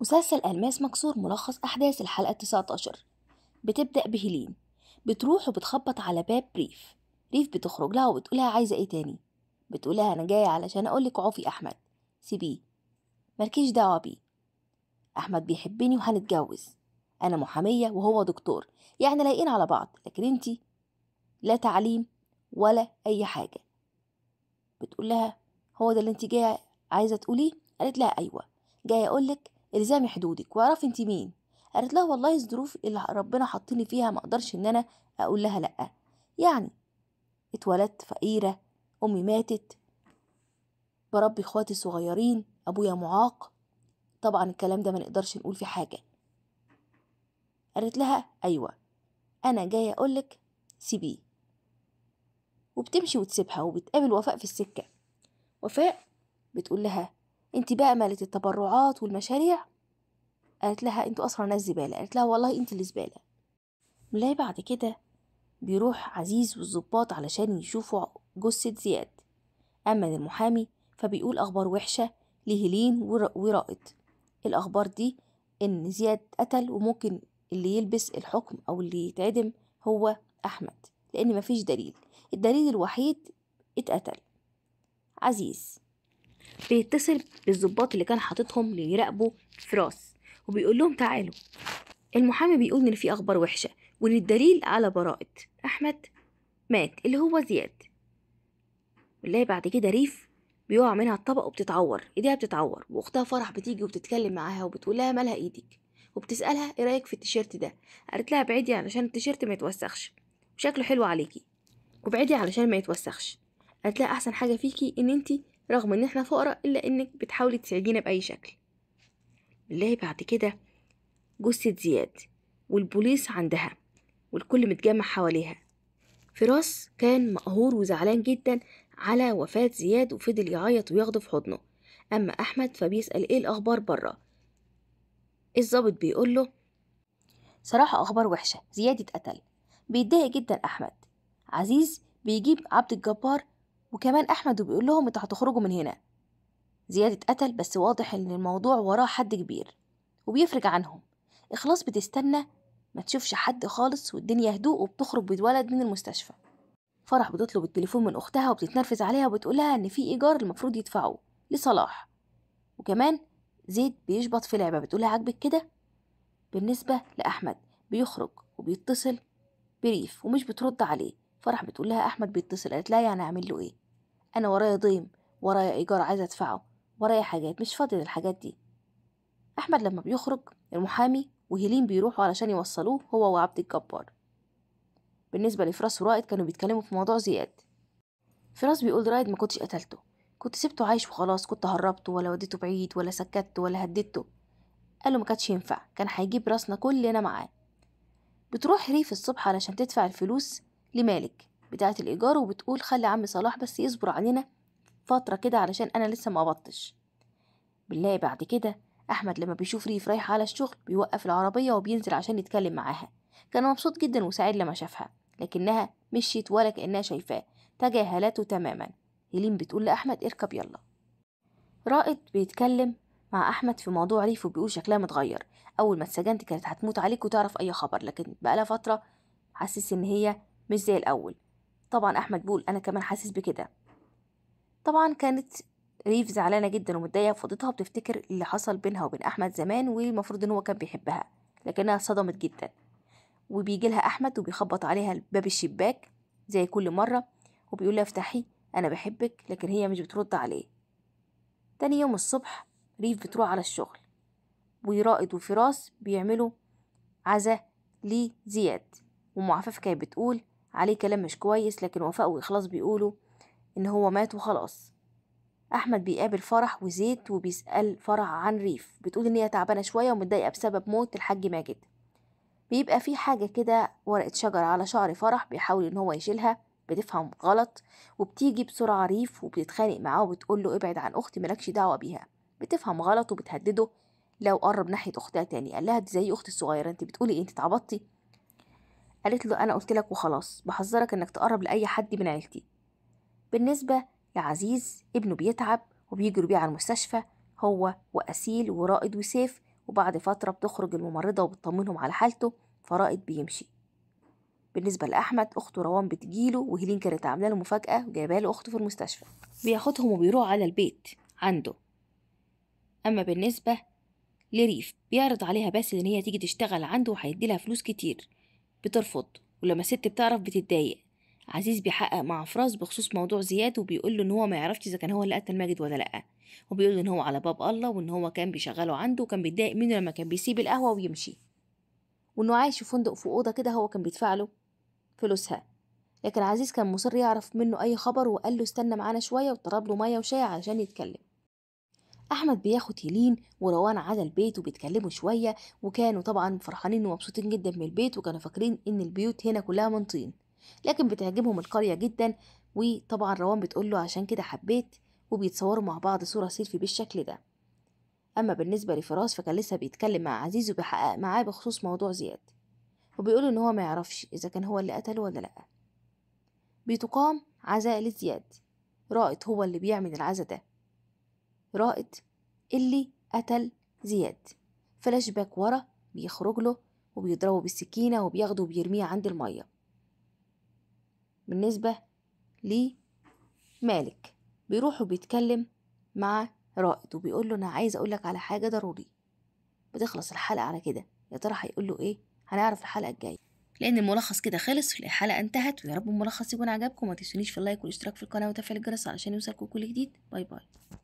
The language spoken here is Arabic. مسلسل ألماس مكسور ملخص أحداث الحلقة 19 بتبدأ بهلين بتروح وبتخبط على باب ريف. ريف بتخرج لها وبتقولها عايزة ايه تاني؟ بتقولها أنا جاية علشان أقولك عوفي أحمد، سيبيه مالكيش دعوة بيه، أحمد بيحبني وهنتجوز، أنا محامية وهو دكتور، يعني لايقين على بعض، لكن انتي لا تعليم ولا أي حاجة. بتقول لها هو ده اللي انتي جاية عايزة تقوليه؟ قالت لها أيوة، جاية أقولك الزامي حدودك واعرفي انتي مين. قالت لها والله الظروف اللي ربنا حطني فيها ما اقدرش ان انا اقول لها لا، يعني اتولدت فقيره، امي ماتت، بربي اخواتي الصغيرين، ابويا معاق، طبعا الكلام ده ما نقدرش نقول فيه حاجه. قالت لها ايوه انا جايه اقولك سيبيه، وبتمشي وتسيبها. وبتقابل وفاء في السكه، وفاء بتقول لها انت بقى مالت التبرعات والمشاريع؟ قالت لها انتوا اصلا ناس زباله. قالت لها والله انت اللي زباله. بنلاقي بعد كده بيروح عزيز والظباط علشان يشوفوا جثه زياد. اما المحامي فبيقول اخبار وحشه لهلين ورائد، الاخبار دي ان زياد قتل وممكن اللي يلبس الحكم او اللي يتعدم هو احمد لان مفيش دليل، الدليل الوحيد اتقتل. عزيز بيتصل بالظباط اللي كان حاططهم ليراقبوا فراس وبيقول لهم تعالوا. المحامي بيقول ان في اخبار وحشه وان الدليل على براءه احمد مات اللي هو زياد. والله بعد كده ريف بيقع منها الطبق وبتتعور، ايديها بتتعور، واختها فرح بتيجي وبتتكلم معاها وبتقول لها مالها ايدك، وبتسالها ايه رايك في التيشيرت ده؟ قالت لها ابعدي علشان التيشيرت ما يتوسخش وشكله حلو عليكي، وابعدي علشان ما يتوسخش. قالت لها احسن حاجه فيكي ان انتي رغم ان احنا فقراء الا انك بتحاولي تساعدينا باي شكل. بنلاقي بعد كده جثه زياد والبوليس عندها والكل متجمع حواليها. فراس كان مقهور وزعلان جدا على وفاه زياد وفضل يعيط وياخده في حضنه. اما احمد فبيسال ايه الاخبار بره. الضابط بيقول له صراحه اخبار وحشه، زياد اتقتل. بيتضايق جدا احمد. عزيز بيجيب عبد الجبار وكمان احمد وبيقول لهم انتوا هتخرجوا من هنا، زياد اتقتل بس واضح ان الموضوع وراه حد كبير، وبيفرج عنهم. اخلاص بتستنى ما تشوفش حد خالص والدنيا هدوء، وبتخرج بولد من المستشفى. فرح بتطلب التليفون من اختها وبتتنرفز عليها وبتقولها ان في ايجار المفروض يدفعه لصلاح، وكمان زيد بيشبط في لعبه بتقولها عاجبك كده. بالنسبه لاحمد بيخرج وبيتصل بريف ومش بترد عليه. فرح بتقول لها احمد بيتصل، قالت لها يعني اعمل له ايه؟ انا ورايا ضيم، ورايا ايجار عايزه ادفعه، ورايا حاجات مش فاضي للحاجات دي. احمد لما بيخرج المحامي وهيلين بيروحوا علشان يوصلوه هو وعبد الجبار. بالنسبه لفراس ورائد كانوا بيتكلموا في موضوع زياد. فراس بيقول رائد ما كنتش قتلته، كنت سبته عايش وخلاص، كنت هربته ولا وديته بعيد ولا سكتته ولا هددته، قالوا ما كانش ينفع، كان هيجيب راسنا كلنا معاه. بتروح ريف الصبح علشان تدفع الفلوس لمالك بتاعة الإيجار وبتقول خلي عم صلاح بس يصبر علينا فترة كده علشان أنا لسه ما قبضتش. بنلاقي بعد كده أحمد لما بيشوف ريف رايحة على الشغل بيوقف العربية وبينزل عشان يتكلم معاها، كان مبسوط جدا وسعيد لما شافها لكنها مشيت ولا كأنها شايفاه، تجاهلته تماما. هيلين بتقول لأحمد اركب يلا. رائد بيتكلم مع أحمد في موضوع ريف وبيقول شكلها متغير، أول ما اتسجنت كانت هتموت عليك وتعرف أي خبر، لكن بقالها فترة حاسس إن هي مش زي الأول. طبعا أحمد بيقول أنا كمان حاسس بكده. طبعا كانت ريف زعلانة جدا ومتضايقة وفضتها بتفتكر اللي حصل بينها وبين أحمد زمان والمفروض إن هو كان بيحبها، لكنها صدمت جدا. وبيجي لها أحمد وبيخبط عليها باب الشباك زي كل مرة وبيقول لها افتحي أنا بحبك، لكن هي مش بترد عليه. تاني يوم الصبح ريف بتروح على الشغل ورائد وفراس بيعملوا عزا لزياد، ومعفف كانت بتقول عليه كلام مش كويس، لكن وفاء وإخلاص بيقولوا إن هو مات وخلاص. أحمد بيقابل فرح وزيد وبيسأل فرح عن ريف، بتقول إن هي تعبانة شوية ومتضايقة بسبب موت الحاج ماجد. بيبقى في حاجة كده ورقة شجر على شعر فرح بيحاول إن هو يشيلها، بتفهم غلط وبتيجي بسرعة ريف وبتتخانق معاه وبتقول له ابعد عن أختي مالكش دعوة بيها، بتفهم غلط وبتهدده لو قرب ناحية أختها تاني. قال لها دي زي أختي الصغيرة، أنت بتقولي إيه؟ أنت اتعبطتي؟ قالت له أنا قلت لك وخلاص، بحذرك إنك تقرب لأي حد من عيلتي. بالنسبة لعزيز ابنه بيتعب وبيجروا بيه على المستشفى هو وأسيل ورائد وسيف وبعد فترة بتخرج الممرضة وبتطمنهم على حالته، فرائد بيمشي. بالنسبة لأحمد أخته روان بتجيله، وهلين كانت عاملة له مفاجأة وجايباله أخته في المستشفى. بياخدهم وبيروح على البيت عنده. أما بالنسبة لريف بيعرض عليها باسل إن هي تيجي تشتغل عنده وهيديلها فلوس كتير، بترفض، ولما الست بتعرف بتتضايق. عزيز بيحقق مع فراس بخصوص موضوع زياد، وبيقول له إن هو ما يعرفش إذا كان هو اللي قتل ماجد ولا لأ، وبيقول له إن هو على باب الله، وإن هو كان بيشغله عنده وكان بيتضايق منه لما كان بيسيب القهوة ويمشي، وإنه عايش في فندق في أوضة كده هو كان بيدفع له فلوسها. لكن عزيز كان مصر يعرف منه أي خبر، وقال له استنى معانا شوية وطلب له مية وشاي علشان يتكلم. أحمد بياخد هلين وروان على البيت وبيتكلموا شوية، وكانوا طبعا فرحانين ومبسوطين جدا من البيت، وكانوا فاكرين إن البيوت هنا كلها من طين، لكن بتعجبهم القرية جدا. وطبعا روان بتقول له عشان كده حبيت، وبيتصوروا مع بعض صورة سيلفي بالشكل ده. أما بالنسبة لفراس فكان لسه بيتكلم مع عزيز وبيحقق معاه بخصوص موضوع زياد، وبيقول إن هو ما يعرفش إذا كان هو اللي قتله ولا لأ. بتقام عزاء لزياد، رائد هو اللي بيعمل العزاء ده، رائد اللي قتل زياد. فلاش باك ورا بيخرج له وبيضربه بالسكينة وبياخده وبيرميه عند المية. بالنسبة لمالك بيروح وبيتكلم مع رائد وبيقول له أنا عايز أقولك على حاجة ضروري. بتخلص الحلقة على كده، يا ترى هيقول له إيه؟ هنعرف الحلقة الجاية، لأن الملخص كده خلص، الحلقة انتهت. ويا رب الملخص يكون عجبكم، ما تنسونيش في اللايك والاشتراك في القناة وتفعيل الجرس علشان يوصلكم كل جديد. باي باي.